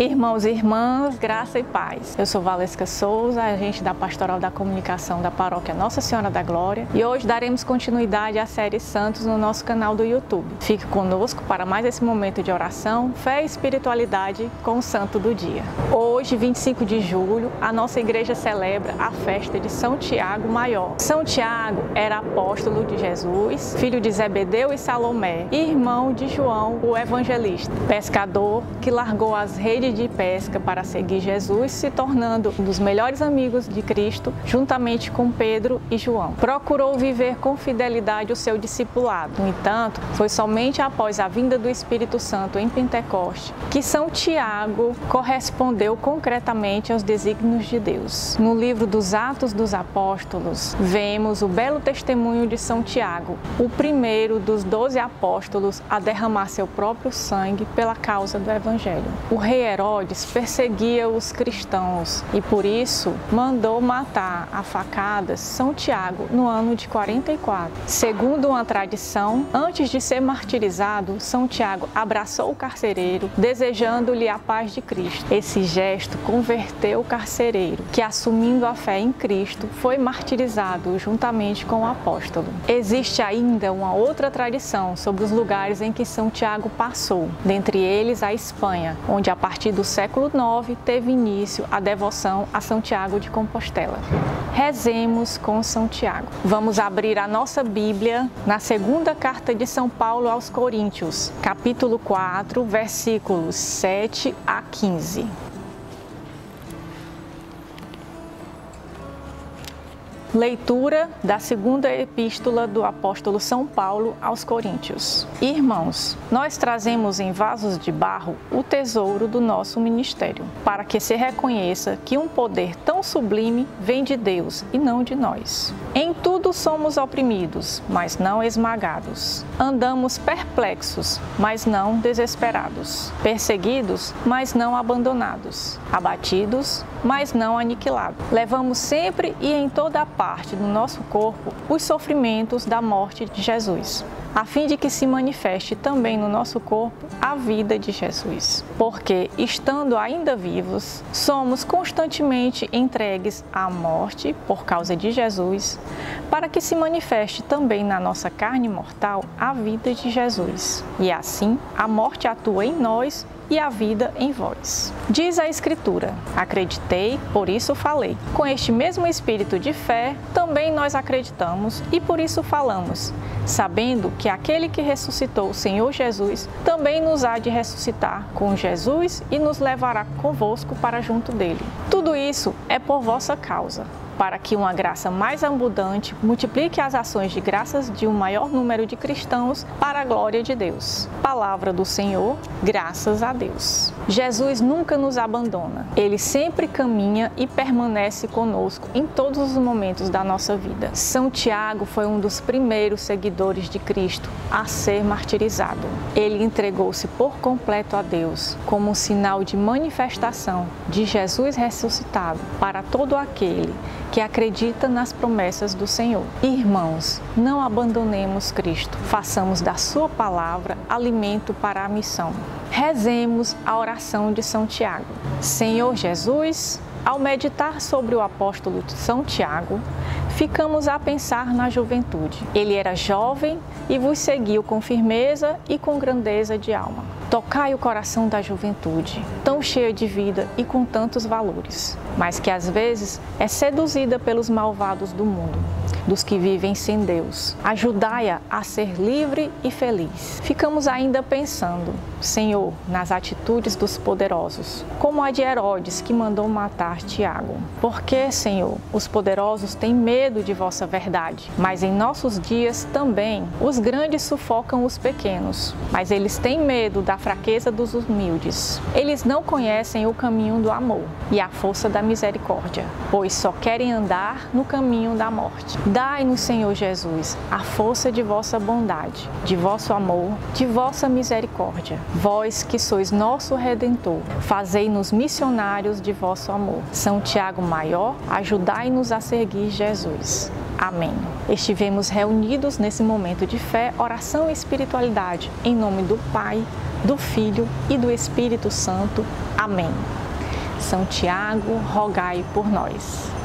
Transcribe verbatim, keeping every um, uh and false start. Irmãos e irmãs, graça e paz. Eu sou Valesca Souza, agente da Pastoral da Comunicação da Paróquia Nossa Senhora da Glória, e hoje daremos continuidade à série Santos no nosso canal do YouTube. Fique conosco para mais esse momento de oração, fé e espiritualidade com o Santo do Dia. Hoje, vinte e cinco de julho, a nossa igreja celebra a festa de São Tiago Maior. São Tiago era apóstolo de Jesus, filho de Zebedeu e Salomé, e irmão de João, o evangelista, pescador que largou as redes de pesca para seguir Jesus, se tornando um dos melhores amigos de Cristo, juntamente com Pedro e João. Procurou viver com fidelidade o seu discipulado. No entanto, foi somente após a vinda do Espírito Santo em Pentecoste que São Tiago correspondeu concretamente aos desígnios de Deus. No livro dos Atos dos Apóstolos, vemos o belo testemunho de São Tiago, o primeiro dos doze apóstolos a derramar seu próprio sangue pela causa do Evangelho. O rei Herodes perseguia os cristãos e, por isso, mandou matar a facadas São Tiago no ano de quarenta e quatro. Segundo uma tradição, antes de ser martirizado, São Tiago abraçou o carcereiro, desejando-lhe a paz de Cristo. Esse gesto converteu o carcereiro, que, assumindo a fé em Cristo, foi martirizado juntamente com o apóstolo. Existe ainda uma outra tradição sobre os lugares em que São Tiago passou, dentre eles a Espanha, onde a A partir do século nove teve início a devoção a São Tiago de Compostela. Rezemos com São Tiago. Vamos abrir a nossa Bíblia na segunda carta de São Paulo aos Coríntios, capítulo quatro, versículos sete a quinze. Leitura da segunda epístola do apóstolo São Paulo aos Coríntios. Irmãos, nós trazemos em vasos de barro o tesouro do nosso ministério, para que se reconheça que um poder tão sublime vem de Deus e não de nós. Em tudo somos oprimidos, mas não esmagados. Andamos perplexos, mas não desesperados. Perseguidos, mas não abandonados. Abatidos, mas não aniquilados. Levamos sempre e em toda a parte do nosso corpo os sofrimentos da morte de Jesus, a fim de que se manifeste também no nosso corpo a vida de Jesus. Porque, estando ainda vivos, somos constantemente entregues à morte por causa de Jesus, para que se manifeste também na nossa carne mortal a vida de Jesus. E assim, a morte atua em nós e a vida em vós. Diz a Escritura: acreditei, por isso falei. Com este mesmo espírito de fé, também nós acreditamos e por isso falamos, sabendo que aquele que ressuscitou o Senhor Jesus também nos há de ressuscitar com Jesus e nos levará convosco para junto dele. Tudo isso é por vossa causa, para que uma graça mais abundante multiplique as ações de graças de um maior número de cristãos para a glória de Deus. Palavra do Senhor, graças a Deus. Jesus nunca nos abandona. Ele sempre caminha e permanece conosco em todos os momentos da nossa vida. São Tiago foi um dos primeiros seguidores de Cristo a ser martirizado. Ele entregou-se por completo a Deus, como um sinal de manifestação de Jesus ressuscitado para todo aquele que acredita nas promessas do Senhor. Irmãos, não abandonemos Cristo. Façamos da sua palavra alimento para a missão. Rezemos a oração de São Tiago. Senhor Jesus, ao meditar sobre o apóstolo São Tiago, ficamos a pensar na juventude. Ele era jovem e vos seguiu com firmeza e com grandeza de alma. Tocai o coração da juventude, tão cheia de vida e com tantos valores, mas que às vezes é seduzida pelos malvados do mundo, dos que vivem sem Deus. Ajudai-a a ser livre e feliz. Ficamos ainda pensando, Senhor, nas atitudes dos poderosos, como a de Herodes, que mandou matar Tiago. Porque, Senhor, os poderosos têm medo de vossa verdade, mas em nossos dias também os grandes sufocam os pequenos, mas eles têm medo da fraqueza dos humildes. Eles não conhecem o caminho do amor e a força da misericórdia, pois só querem andar no caminho da morte. Dai-nos, Senhor Jesus, a força de vossa bondade, de vosso amor, de vossa misericórdia. Vós que sois nosso Redentor, fazei-nos missionários de vosso amor. São Tiago Maior, ajudai-nos a seguir Jesus. Amém. Estivemos reunidos nesse momento de fé, oração e espiritualidade, em nome do Pai, do Filho e do Espírito Santo. Amém. São Tiago, rogai por nós.